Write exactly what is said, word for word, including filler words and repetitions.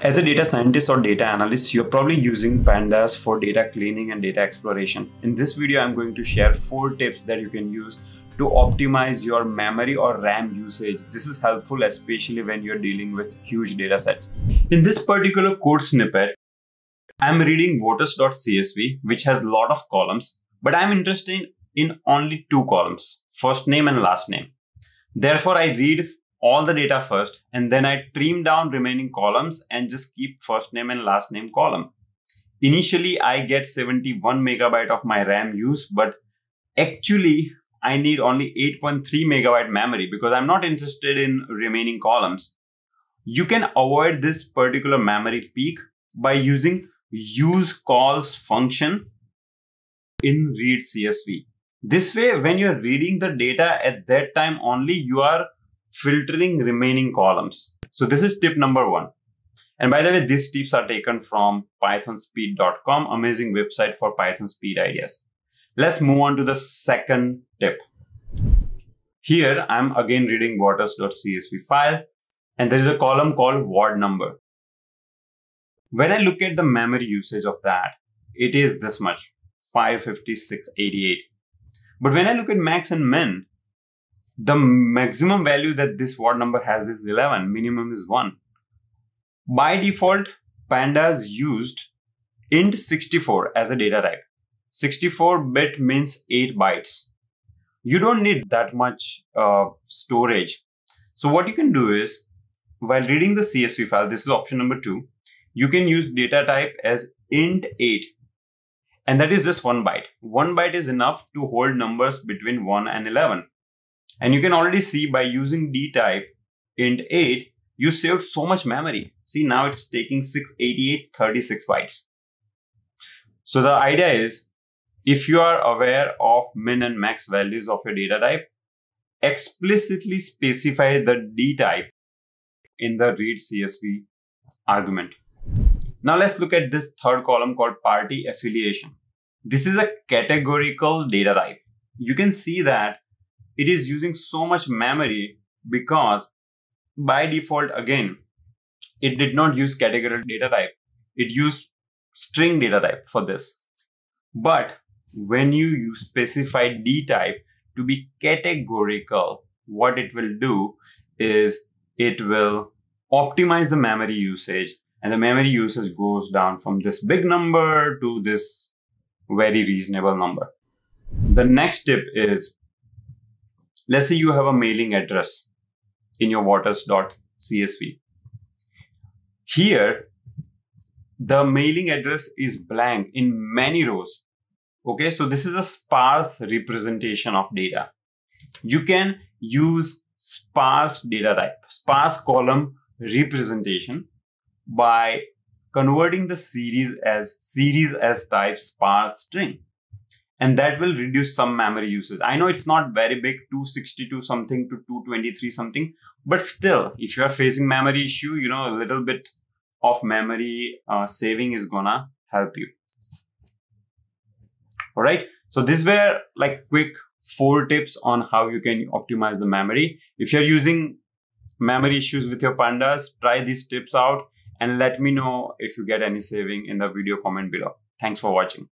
As a data scientist or data analyst, you're probably using pandas for data cleaning and data exploration. In this video, I'm going to share four tips that you can use to optimize your memory or RAM usage. This is helpful, especially when you're dealing with huge data sets. In this particular code snippet, I'm reading voters dot C S V, which has a lot of columns, but I'm interested in only two columns, first name and last name. Therefore, I read all the data first, and then I trim down remaining columns and just keep first name and last name column. Initially, I get seventy-one megabyte of my RAM use, but actually I need only eight point three megabyte memory because I'm not interested in remaining columns. You can avoid this particular memory peak by using use calls function in read C S V. This way, when you're reading the data at that time only, you are filtering remaining columns. So this is tip number one. And by the way, these tips are taken from python speed dot com, amazing website for Python speed ideas. Let's move on to the second tip. Here, I'm again reading voters dot C S V file, and there is a column called ward number. When I look at the memory usage of that, it is this much, five fifty-six eighty-eight. But when I look at max and min, the maximum value that this ward number has is eleven, minimum is one. By default, pandas used int sixty-four as a data type. sixty-four bit means eight bytes. You don't need that much uh, storage. So what you can do is, while reading the C S V file, this is option number two, you can use data type as int eight. And that is just one byte. One byte is enough to hold numbers between one and eleven. And you can already see by using dtype int eight, you saved so much memory. See, now it's taking six eighty-eight thirty-six bytes. So the idea is, if you are aware of min and max values of your data type, explicitly specify the dtype in the read C S V argument. Now let's look at this third column called party affiliation. This is a categorical data type. You can see that it is using so much memory because by default, again, it did not use categorical data type. It used string data type for this. But when you, you specify dtype to be categorical, what it will do is it will optimize the memory usage, and the memory usage goes down from this big number to this very reasonable number. The next tip is, let's say you have a mailing address in your voters dot C S V. Here, the mailing address is blank in many rows. Okay, so this is a sparse representation of data. You can use sparse data type, sparse column representation by converting the series as series as type sparse string. And that will reduce some memory usage. I know it's not very big, two sixty-two something to two twenty-three something, but still, if you are facing memory issue, you know, a little bit of memory uh, saving is gonna help you. All right, so these were like quick four tips on how you can optimize the memory. If you're using memory issues with your pandas, try these tips out and let me know if you get any saving in the video comment below. Thanks for watching.